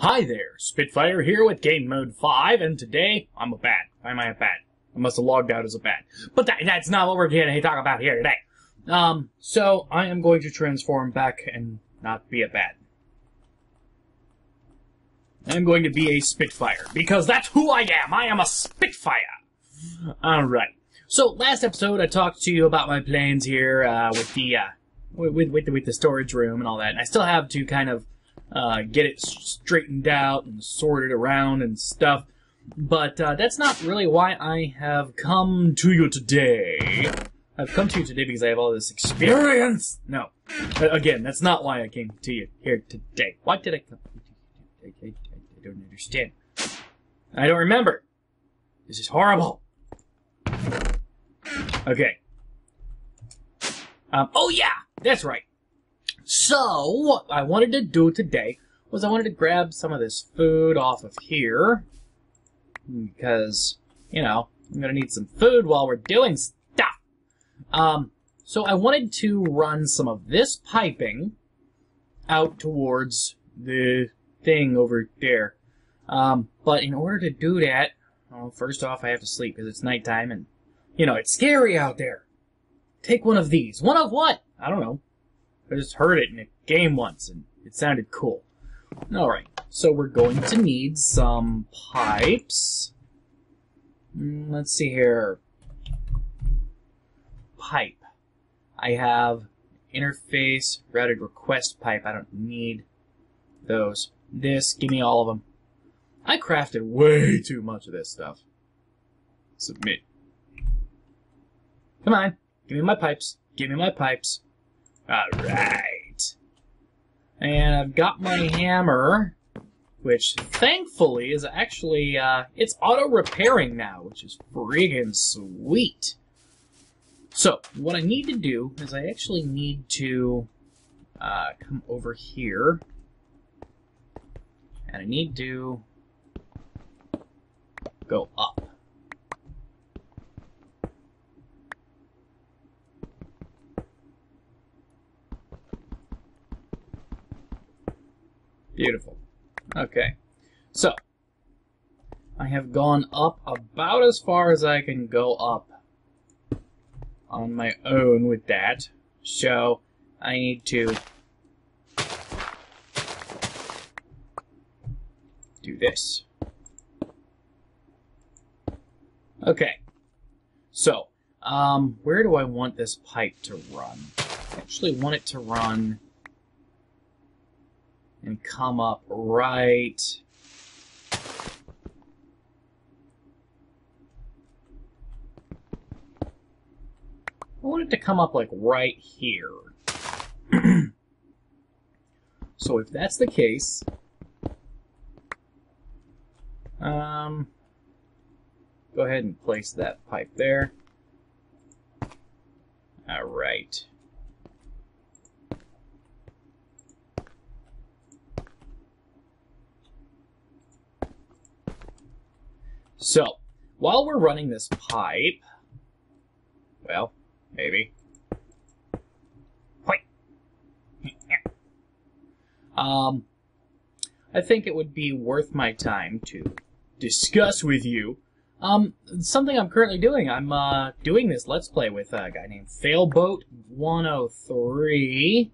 Hi there, Spitfire here with Game Mode 5, and today I'm a bat. Why am I a bat? I must have logged out as a bat. But that's not what we're going to talk about here today. So I am going to transform back and not be a bat. I'm going to be a Spitfire, because that's who I am! I am a Spitfire! Alright. So, last episode I talked to you about my plans here, with the storage room and all that, and I still have to kind of get it straightened out and sorted around and stuff. But that's not really why I have come to you today. I've come to you today because I have all this experience. No. Again, that's not why I came to you here today. Why did I come to you today? I don't understand. I don't remember. This is horrible. Okay. Oh yeah! That's right. So, what I wanted to do today was I wanted to grab some of this food off of here. Because, you know, I'm going to need some food while we're doing stuff. So I wanted to run some of this piping out towards the thing over there. But in order to do that, well, first off, I have to sleep because it's nighttime and, you know, it's scary out there. Take one of these. One of what? I don't know. I just heard it in a game once, and it sounded cool. Alright, so we're going to need some pipes. Let's see here. Pipe. I have interface, routed request pipe. I don't need those. This, give me all of them. I crafted way too much of this stuff. Submit. Come on, give me my pipes. Give me my pipes. Alright. And I've got my hammer, which thankfully is actually, it's auto-repairing now, which is friggin' sweet. So, what I need to do is I actually need to come over here, and I need to go up. Beautiful. Okay. So, I have gone up about as far as I can go up on my own with that. So, I need to do this. Okay. So, where do I want this pipe to run? I actually want it to run and come up right I want it to come up like right here. So if that's the case, go ahead and place that pipe there. All right. So, while we're running this pipe, well, maybe. I think it would be worth my time to discuss with you something I'm currently doing. I'm doing this Let's Play with a guy named Failboat103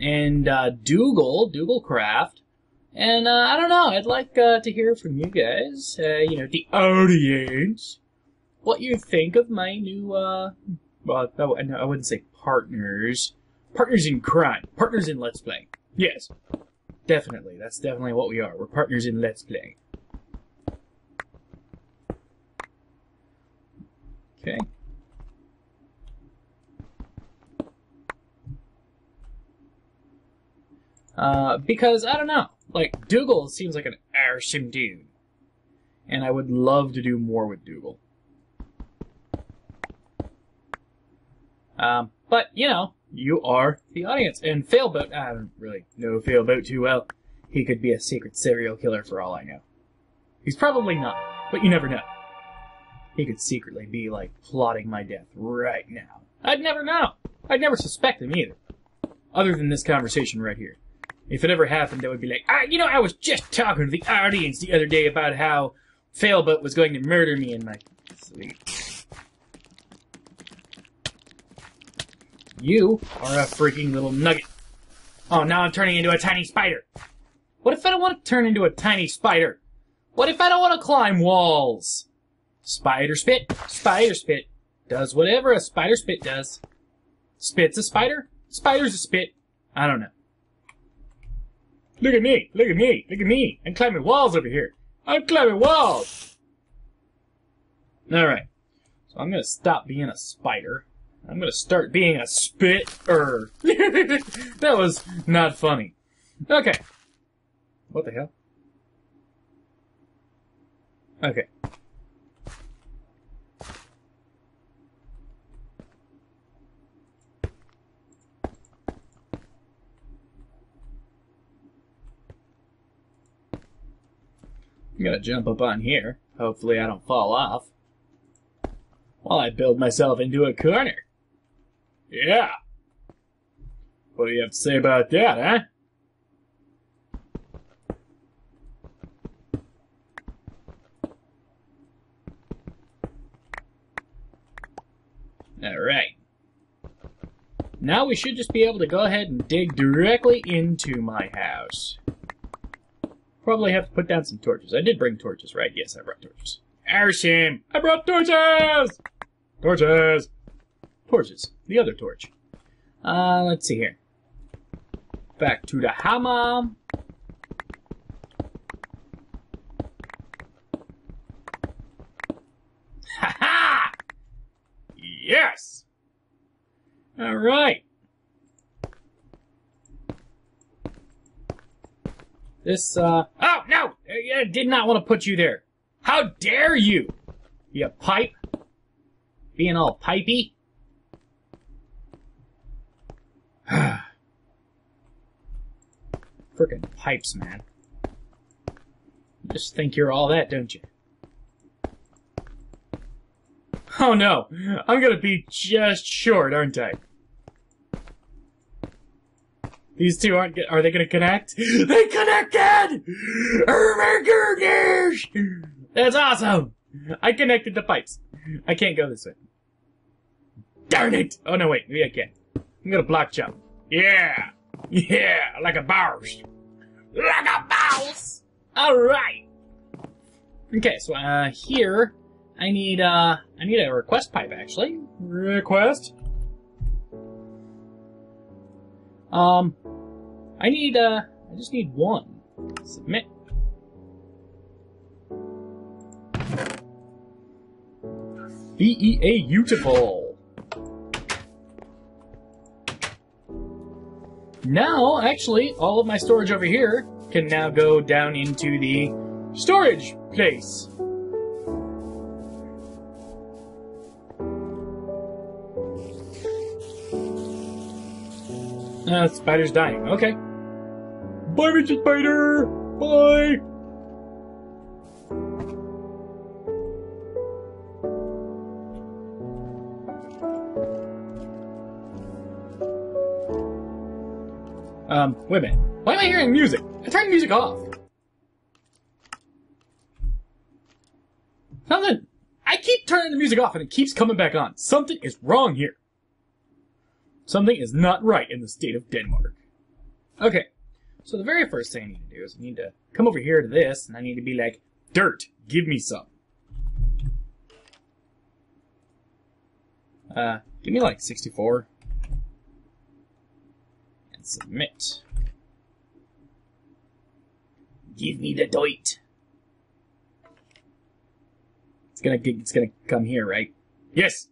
and DoogleCraft. And, I don't know, I'd like to hear from you guys, you know, the audience, what you think of my new, well, no, I wouldn't say partners. Partners in crime. Partners in Let's Play. Yes. Definitely. That's definitely what we are. We're partners in Let's Play. Okay. Because, I don't know. Like, Dougal seems like an awesome dude. And I would love to do more with Dougal. But, you know, you are the audience. And Failboat, I don't really know Failboat too well. He could be a secret serial killer for all I know. He's probably not, but you never know. He could secretly be, like, plotting my death right now. I'd never know. I'd never suspect him either. Other than this conversation right here. If it ever happened, they would be like, you know, I was just talking to the audience the other day about how Failboat was going to murder me in my sleep. You are a freaking little nugget. Oh, now I'm turning into a tiny spider. What if I don't want to turn into a tiny spider? What if I don't want to climb walls? Spider spit, does whatever a spider spit does. Spit's a spider, spider's a spit. I don't know. Look at me, look at me, look at me. I'm climbing walls over here. I'm climbing walls. Alright, so I'm gonna stop being a spider. I'm gonna start being a spit-er. That was not funny. Okay. What the hell? Okay. I'm gonna jump up on here. Hopefully I don't fall off. While I build myself into a corner. Yeah! What do you have to say about that, huh? Alright. Now we should just be able to go ahead and dig directly into my house. Probably have to put down some torches. I did bring torches, right? Yes, I brought torches. Arshim! I brought torches! Torches! Torches. The other torch. Let's see here. Back to the hammam. Ha ha! Yes! Alright. This, oh, no! I did not want to put you there. How dare you! You pipe. Being all pipey. Frickin' pipes, man. You just think you're all that, don't you? Oh no! I'm gonna be just short, aren't I? These two aren't good. Are they gonna connect? They connected! Oh my goodness! That's awesome! I connected the pipes. I can't go this way. Darn it! Oh no, wait. Maybe I can. I'm gonna block jump. Yeah! Yeah! Like a boss! Like a boss! Alright! Okay, so, here, I need a request pipe, actually. Request? I just need one. Submit. Beautiful. Now, actually, all of my storage over here can now go down into the storage place. Spider's dying. Okay. Bye, Mr. Spider! Bye! Wait a minute. Why am I hearing music? I turned music off. Something. I keep turning the music off and it keeps coming back on. Something is wrong here. Something is not right in the state of Denmark. Okay. So the very first thing I need to do is I need to come over here to this and I need to be like, dirt, give me some. Give me like 64. Submit. Give me the dirt. It's gonna come here, right? Yes.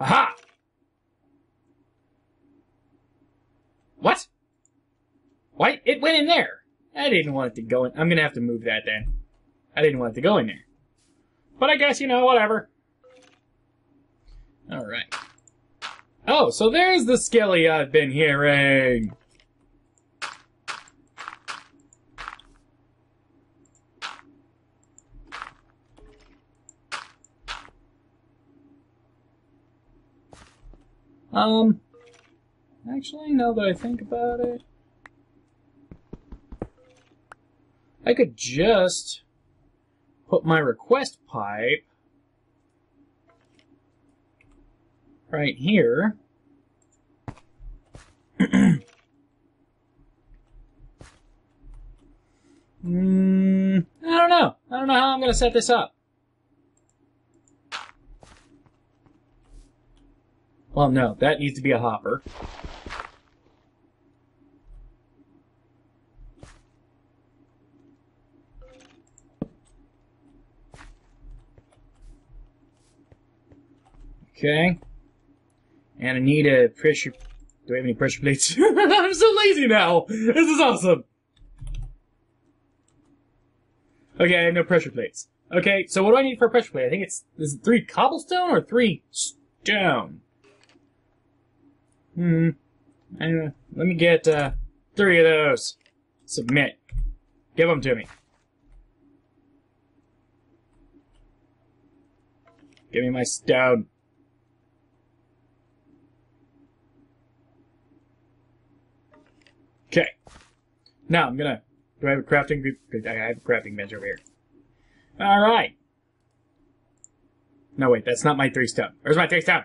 Aha. What? Why? It went in there. I didn't want it to go in. I'm gonna have to move that then. I didn't want it to go in there. But I guess, you know, whatever. All right. Oh, so there's the skelly I've been hearing. Actually, now that I think about it, I could just put my request pipe right here. I don't know. I don't know how I'm going to set this up. Well, no, that needs to be a hopper. Okay. And I need a pressure... Do I have any pressure plates? I'm so lazy now! This is awesome! Okay, I have no pressure plates. Okay, so what do I need for a pressure plate? I think it's... Is it 3 cobblestone or 3 stone? Let me get 3 of those. Submit. Give them to me. Give me my stone. Okay. Now I'm gonna... Do I have a crafting group? I have a crafting bench over here. Alright. No, wait, that's not my 3 stone. Where's my 3 stone?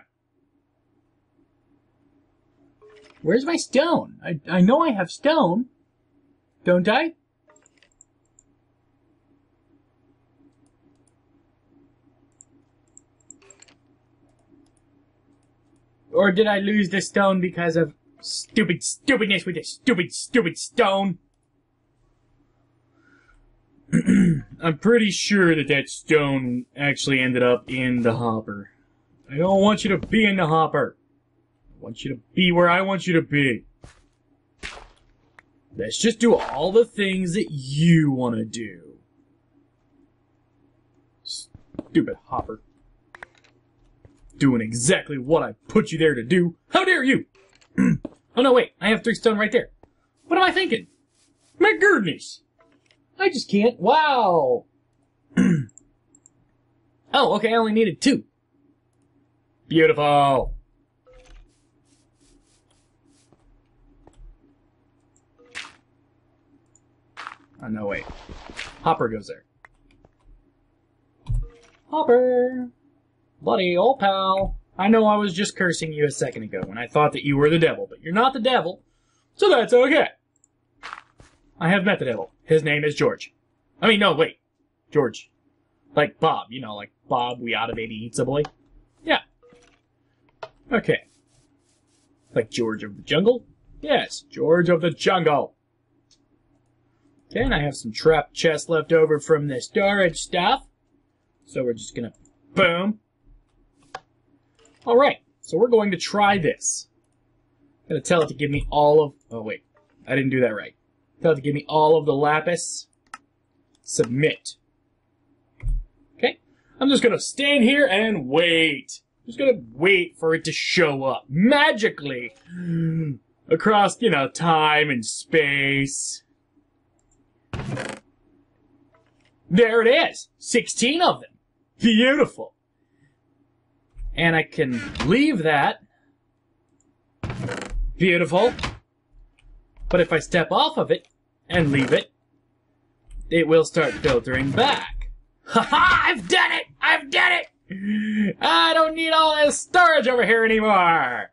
Where's my stone? I know I have stone. Don't I? Or did I lose the stone because of stupidness with a stupid stone? I'm pretty sure that stone actually ended up in the hopper. I don't want you to be in the hopper. I want you to be where I want you to be. Let's just do all the things that you want to do. Stupid hopper. Doing exactly what I put you there to do. How dare you! Oh no, wait. I have 3 stone right there. What am I thinking? My goodness! I just can't. Wow! Oh, okay. I only needed 2. Beautiful! Oh, no, wait. Hopper goes there. Hopper! Buddy, old pal. I know I was just cursing you a second ago when I thought that you were the devil, but you're not the devil, so that's okay. I have met the devil. His name is George. I mean, no, wait. George. Like Bob, you know, like Bob, we oughta baby eats a boy. Yeah. Okay. Like George of the Jungle? Yes, George of the Jungle. Okay, and I have some trap chests left over from the storage stuff. So we're just gonna... Boom. Alright, so we're going to try this. I'm gonna tell it to give me all of... Oh, wait. I didn't do that right. Tell it to give me all of the lapis. Submit. Okay. I'm just gonna stand here and wait. I'm just gonna wait for it to show up. Magically. Across, you know, time and space. There it is! 16 of them! Beautiful! And I can leave that. Beautiful. But if I step off of it and leave it, it will start filtering back. Ha-ha! I've done it! I've done it! I don't need all this storage over here anymore!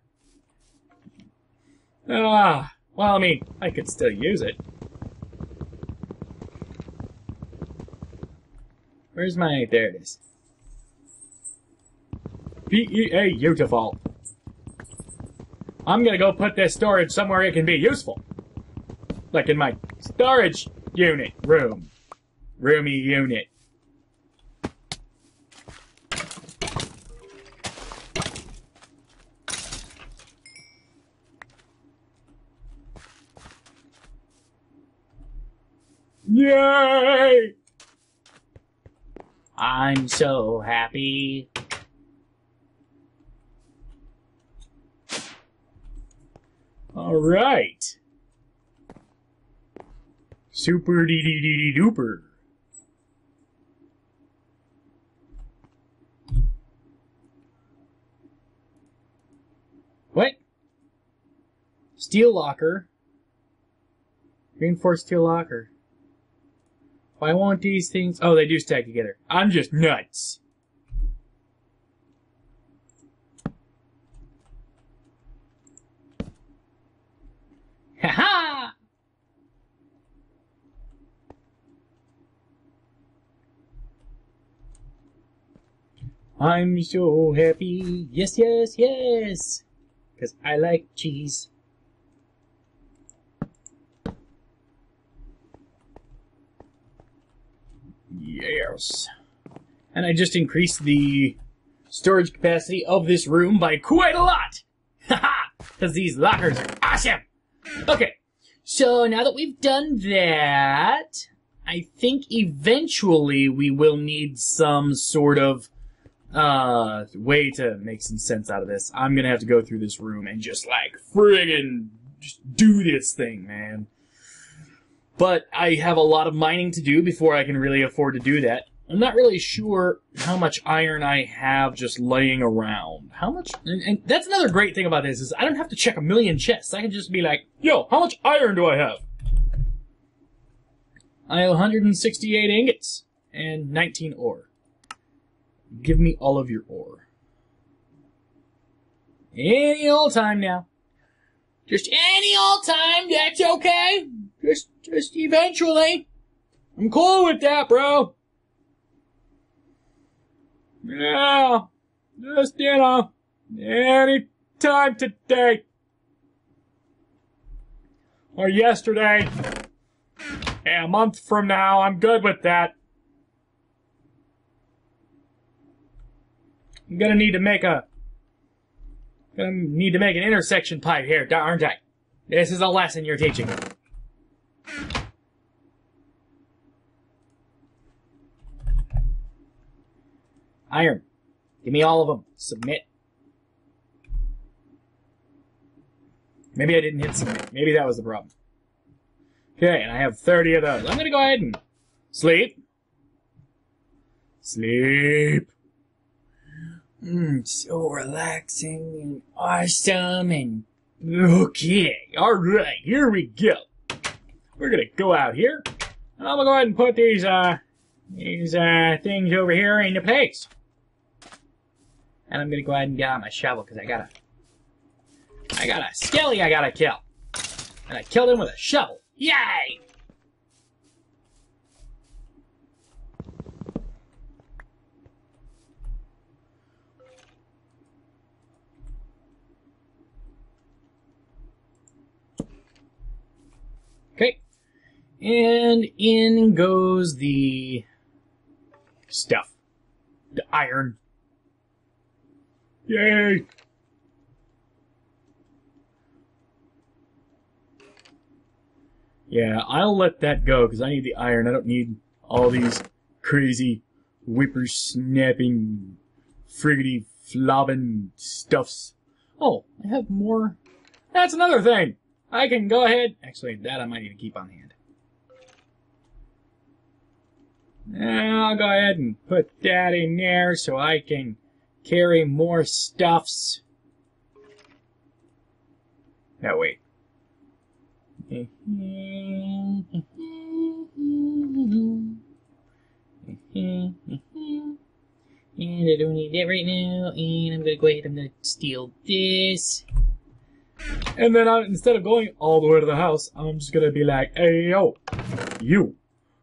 Ah, well, I mean, I could still use it. Where's my... There it is. B-E-A, beautiful. I'm gonna go put this storage somewhere it can be useful. Like in my storage unit room. Roomy unit. Yay! I'm so happy. All right. Super dee dee dee dee duper. What? Steel locker. Reinforced steel locker. Why won't these things... Oh, they do stack together. I'm just nuts. Ha-ha! I'm so happy. Yes, yes, yes. Because I like cheese. Yes. And I just increased the storage capacity of this room by quite a lot. Haha! Because these lockers are awesome. Okay. So now that we've done that, I think eventually we will need some sort of way to make some sense out of this. I'm gonna have to go through this room and just, like, friggin' just do this thing, man. But I have a lot of mining to do before I can really afford to do that. I'm not really sure how much iron I have just laying around. How much? And that's another great thing about this, is I don't have to check a million chests. I can just be like, yo, how much iron do I have? I have 168 ingots and 19 ore. Give me all of your ore. Any old time now. Just any old time, that's okay. Just eventually. I'm cool with that, bro. Yeah. Just, you know, any time today. Or yesterday. Yeah, a month from now, I'm good with that. I'm gonna need to make a... gonna need to make an intersection pipe here, aren't I? This is a lesson you're teaching me. Iron. Give me all of them. Submit. Maybe I didn't hit submit. Maybe that was the problem. Okay, and I have 30 of those. I'm gonna go ahead and... sleep. Sleep. So relaxing and awesome and... okay, alright, here we go. We're gonna go out here, and I'm gonna go ahead and put these things over here into place. And I'm gonna go ahead and get out my shovel, because I got a skelly I gotta kill. And I killed him with a shovel. Yay! And in goes the stuff. The iron. Yay! Yeah, I'll let that go, because I need the iron. I don't need all these crazy whippersnapping, friggity flobbing stuffs. Oh, I have more. That's another thing! I can go ahead. Actually, that I might even keep on hand. Now I'll go ahead and put that in there so I can carry more stuffs. No, wait. And I don't need that right now. And I'm going to go ahead and I'm going to steal this. And then instead of going all the way to the house, I'm just going to be like, hey, yo, you.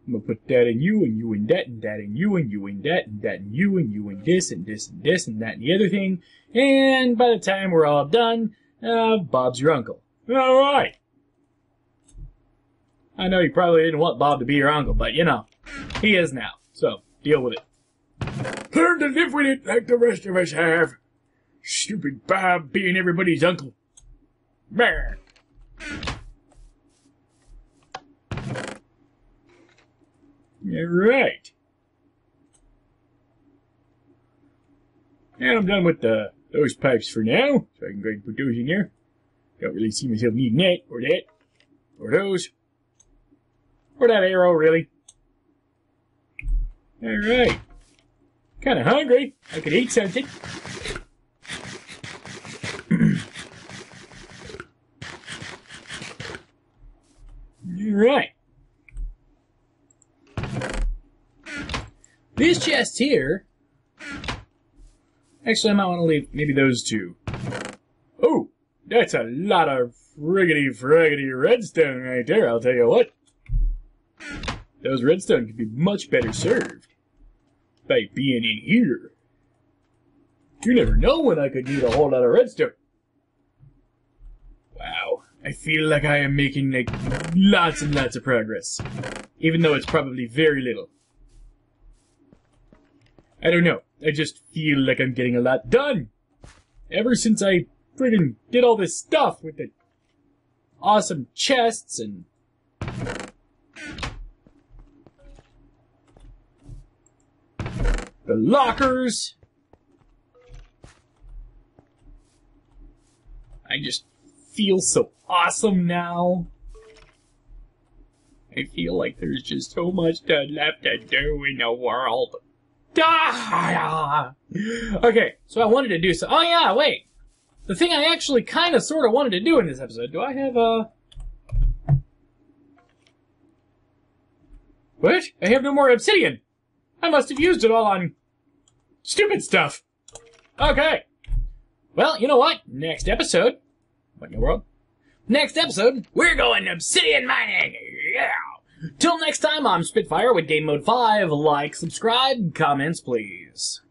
I'm gonna put that in you, and you, and that, and that, and you, and that, and that, and you, and this, and this, and this, and that, and the other thing. And by the time we're all done, Bob's your uncle. Alright! I know you probably didn't want Bob to be your uncle, but you know, he is now. So, deal with it. Learn to live with it like the rest of us have. Stupid Bob being everybody's uncle. Brr. Alright. And I'm done with those pipes for now. So I can go ahead and put those in there. Don't really see myself needing that. Or those. Or that arrow, really. Alright. Kinda hungry. I could eat something. Alright. These chests here... Actually, I might want to leave maybe those two. Oh, that's a lot of friggity redstone right there, I'll tell you what. Those redstone could be much better served by being in here. You never know when I could need a whole lot of redstone. Wow, I feel like I am making like, lots and lots of progress, even though it's probably very little. I don't know, I just feel like I'm getting a lot done ever since I friggin' did all this stuff with the awesome chests and... the lockers. I just feel so awesome now. I feel like there's just so much left to do in the world. Ah! Okay, so I wanted to do so. Oh yeah, wait. The thing I actually kind of sort of wanted to do in this episode. Do I have a... What? I have no more obsidian. I must have used it all on... stupid stuff. Okay. Well, you know what? Next episode... What in the world? Next episode, we're going obsidian mining! Yeah! Till next time, I'm Spitfire with Game Mode 5. Like, subscribe, comments, please.